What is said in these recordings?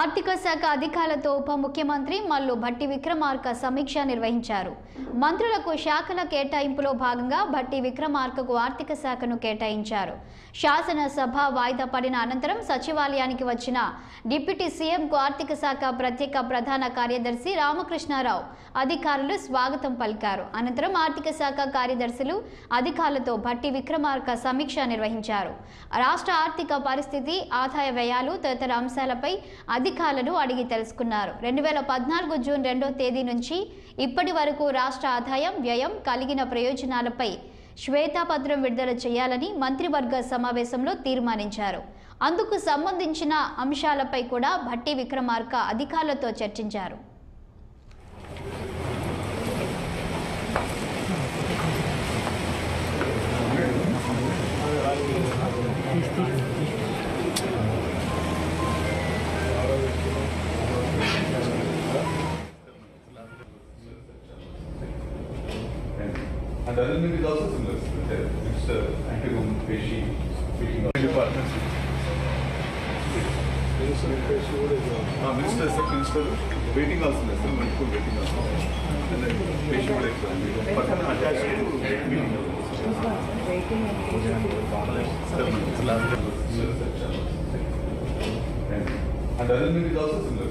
ఆర్థిక శాఖ అధికారులతో ఉప ముఖ్యమంత్రి మల్లు భట్టి విక్రమార్క సమీక్ష నిర్వహించారు. మంత్రులకు శాఖల కేటాయింపులో భాగంగా భట్టి విక్రమార్కకు ఆర్థిక శాఖను కేటాయించారు. శాసనసభ వాయిదా పడిన అనంతరం సచివాలయానికి వచ్చిన డిప్యూటీ సీఎంకు ఆర్థిక శాఖ ప్రత్యేక ప్రధాన కార్యదర్శి రామకృష్ణారావు అధికారులు స్వాగతం పలికారు. అనంతరం ఆర్థిక శాఖ కార్యదర్శులు అధికారులతో భట్టి విక్రమార్క సమీక్ష నిర్వహించారు. రాష్ట్ర ఆర్థిక పరిస్థితి, ఆదాయ వ్యయాలు తదితర అంశాలపై అధికారులను అడిగి తెలుసుకున్నారు. 2014 జూన్ 2వ తేదీ నుంచి ఇప్పటి వరకు రాష్ట్ర ఆదాయం, వ్యయం, కలిగిన ప్రయోజనాలపై శ్వేతాపత్రం విడుదల చేయాలని మంత్రివర్గ సమావేశంలో తీర్మానించారు. అందుకు సంబంధించిన అంశాలపై కూడా భట్టి విక్రమార్క అధికారులతో చర్చించారు. And other thing is also similar. It's anti-government speaking of departments. Minister is the principal. Waiting also lesser. Manipur waiting also. And then Peshi would explain. But then attached to meeting. And other thing is also similar.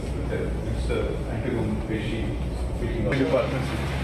It's anti-government Peshi speaking of departments.